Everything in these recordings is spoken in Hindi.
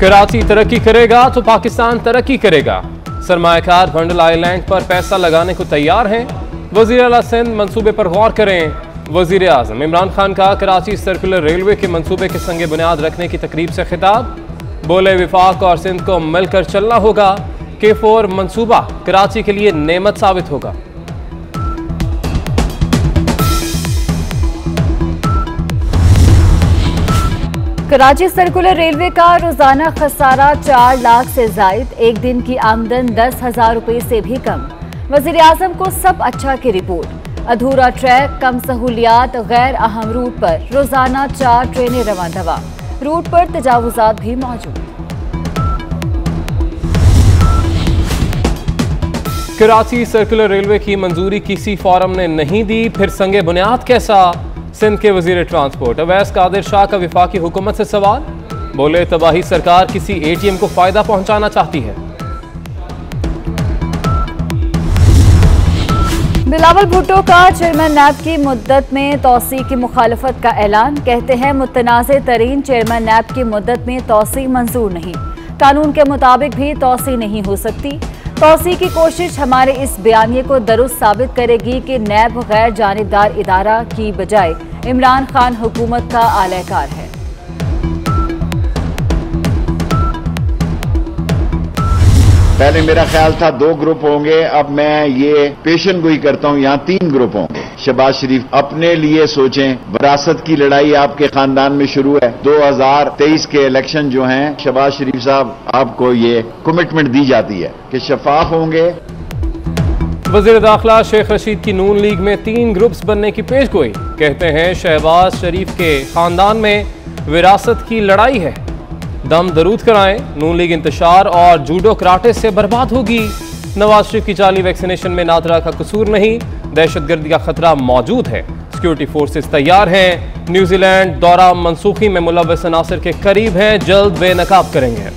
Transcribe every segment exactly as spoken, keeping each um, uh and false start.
कराची तरक्की करेगा तो पाकिस्तान तरक्की करेगा। सरमायाकार बंडल आइलैंड पर पैसा लगाने को तैयार हैं। वज़ीर आला सिंध मंसूबे पर गौर करें। वज़ीर आज़म इमरान खान का कराची सर्कुलर रेलवे के मंसूबे के संगे बुनियाद रखने की तकरीब से खिताब। बोले विफाक और सिंध को मिलकर चलना होगा। के फोर मंसूबा कराची के लिए नेमत साबित होगा। कराची सर्कुलर रेलवे का रोजाना खसारा चार लाख से जायद, एक दिन की आमदन दस हजार रुपये से भी कम। वज़ीर आज़म को सब अच्छा की रिपोर्ट। अधूरा ट्रैक, कम सहूलियात, गैर अहम रूट पर रोजाना चार ट्रेनें रवां दवा। रूट पर तजावुजात भी मौजूद। कराची सर्कुलर रेलवे की मंजूरी किसी फोरम ने नहीं दी, फिर संगे बुनियाद कैसा। सिंध के वजीर ट्रांसपोर्ट अवैस कादिर शाह का विफाकी हुकूमत से सवाल। बोले तबाही सरकार किसी एटीएम को फायदा पहुंचाना चाहती है। बिलावल भुट्टो का चेयरमैन नैब की मुद्दत में तोसी की मुखालफत का ऐलान। कहते हैं मुतनाज़े तरीन चेयरमैन नैब की मुद्दत में तोसी मंजूर नहीं, कानून के मुताबिक भी तोसी नहीं हो सकती। तोसी की कोशिश हमारे इस बयानिए को दुरुस्त साबित करेगी कि नैब गैर जानिबदार इदारा की बजाय इमरान खान हुकूमत का आलाकार है। पहले मेरा ख्याल था दो ग्रुप होंगे, अब मैं ये पेशन गोई करता हूँ यहाँ तीन ग्रुप होंगे। शहबाज शरीफ अपने लिए सोचें, विरासत की लड़ाई आपके खानदान में शुरू है। दो हज़ार तेईस के इलेक्शन जो हैं, शहबाज शरीफ साहब आपको ये कमिटमेंट दी जाती है कि शफाफ होंगे। वज़ीर दाखिला शेख रशीद की नून लीग में तीन ग्रुप्स बनने की पेश गोई। कहते हैं शहबाज शरीफ के खानदान में विरासत की लड़ाई है। दम दरूद कराएं, नून लीग इंतशार और जूडो कराटे से बर्बाद होगी। नवाज शरीफ की जाली वैक्सीनेशन में नादरा का कसूर नहीं, दहशतगर्दी का खतरा मौजूद है। सिक्योरिटी फोर्सेस तैयार हैं। न्यूजीलैंड दौरा मनसूखी में मुलव्वस अनासर के करीब हैं, जल्द बेनकाब करेंगे।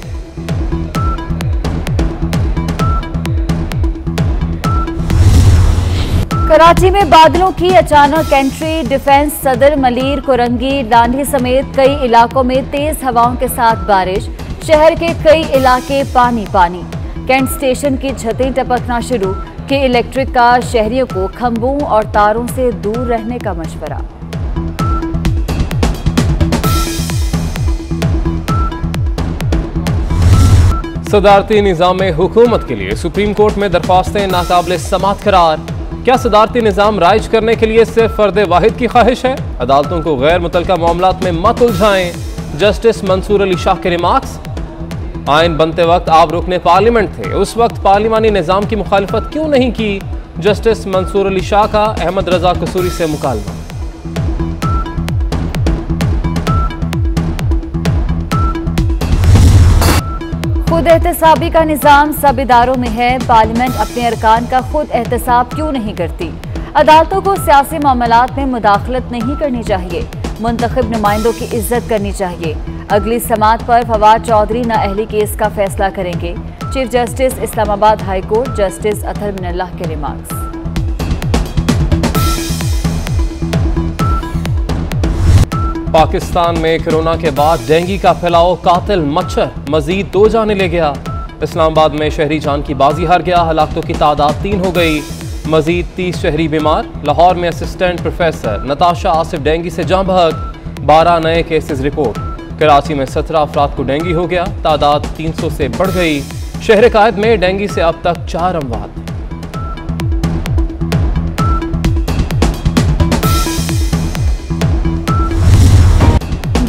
कराची में बादलों की अचानक एंट्री। डिफेंस सदर मलीर, कुरंगी, डांडी समेत कई इलाकों में तेज हवाओं के साथ बारिश। शहर के कई इलाके पानी पानी। कैंट स्टेशन की छतें टपकना शुरू। के इलेक्ट्रिक का शहरियों को खंभों और तारों से दूर रहने का मशवरा। सदारती निजाम हुकूमत के लिए सुप्रीम कोर्ट में दरख्वास्तें नाकाबिले समात करार। क्या सदारती निज़ाम राइज करने के लिए सिर्फ फर्द वाहिद की ख्वाहिश है? अदालतों को गैर मुतलका मामलात में मत उलझाएं। जस्टिस मंसूर अली शाह के रिमार्क्स। आइन बनते वक्त आप रुकने पार्लियामेंट थे, उस वक्त पार्लिमानी निज़ाम की मुखालफत क्यों नहीं की? जस्टिस मंसूर अली शाह का अहमद रजा कसूरी से मुकालमा। खुद एहतसाबी का निज़ाम सब इदारों में है, पार्लियामेंट अपने अरकान का खुद एहतसाब क्यों नहीं करती? अदालतों को सियासी मामलात में मुदाखलत नहीं करनी चाहिए, मुंतखब नुमाइंदों की इज्जत करनी चाहिए। अगली समात पर फवाद चौधरी नाअहली केस का फैसला करेंगे। Chief justice Islamabad high court justice Athar Minallah के रिमार्क्स। पाकिस्तान में कोरोना के बाद डेंगू का फैलाव कातिल मच्छर मजीद दो जाने ले गया। इस्लामाबाद में शहरी जान की बाजी हार गया, हलाकतों की तादाद तीन हो गई, मजीद तीस शहरी बीमार। लाहौर में assistant professor Natasha Asif dengue से जाँ बहक, बारह नए केसेस रिपोर्ट। कराची में सत्रह अफराद को डेंगू हो गया, तादाद तीन सौ से बढ़ गई। शहर कायद में डेंगू से अब तक चार अमवात।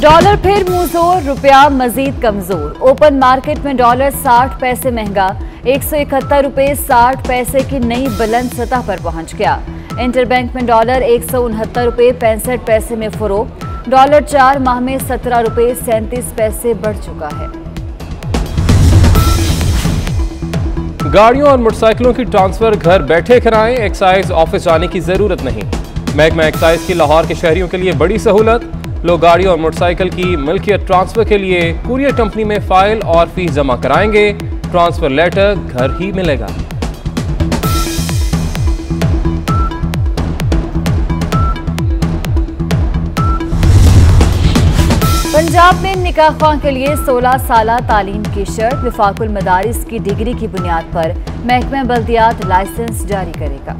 डॉलर फिर मुंहजोर, रुपया मजीद कमजोर। ओपन मार्केट में डॉलर साठ पैसे महंगा, एक सौ इकहत्तर रुपये साठ पैसे की नई बुलंद सतह पर पहुंच गया। इंटरबैंक में डॉलर एक सौ उनहत्तर रुपये पैंसठ पैसे में फरोख्त। डॉलर चार माह में सत्रह रुपये सैंतीस पैसे बढ़ चुका है। गाड़ियों और मोटरसाइकिलों की ट्रांसफर घर बैठे कराएं, एक्साइज ऑफिस जाने की जरूरत नहीं। महकमा एक्साइज की लाहौर के शहरियों के लिए बड़ी सहूलत। लोग गाड़ी और मोटरसाइकिल की मिल्कियत ट्रांसफर के लिए कुरियर कंपनी में फाइल और फीस जमा कराएंगे। ट्रांसफर लेटर घर ही मिलेगा। पंजाब में निकाहख्वाह के लिए सोलह साल तालीम की शर्त, विफाकुल मदारिस की डिग्री की बुनियाद पर महकमा बल्दियात लाइसेंस जारी करेगा।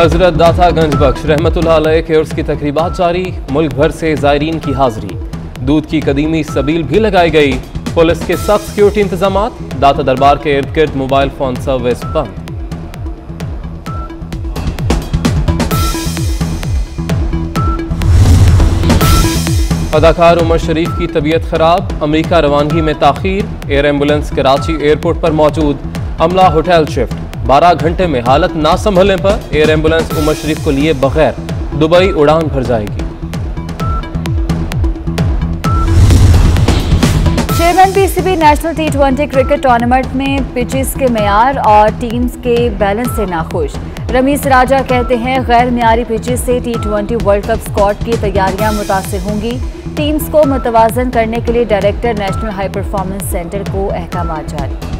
हजरत दाता गंज बख्श रहमतुल्लाह अलैह के उर्स की तकरीबात जारी, मुल्क भर से जायरीन की हाजिरी, दूध की कदीमी सबील भी लगाई गई, पुलिस के सख्त सिक्योरिटी इंतजाम, दाता दरबार के इर्द गिर्द मोबाइल फोन सर्विस बंद। अदाकार उमर शरीफ की तबीयत खराब, अमेरिका रवानगी में ताखीर, एयर एम्बुलेंस कराची एयरपोर्ट पर मौजूद, अमला होटल शिफ्ट, बारह घंटे में हालत ना संभलने पर एयर एम्बुलेंस उमर शरीफ को लिए बगैर दुबई उड़ान भर जाएगी। Chairman PCB national T twenty cricket tournament में पिचेस के मेयार और टीम्स के बैलेंस से नाखुश। रमीज राजा कहते हैं गैर मियारी पिचेस से T twenty world cup squad की तैयारियां मुतासर होंगी। टीम्स को मुतवाजन करने के लिए director national high performance centre को अहकाम जारी।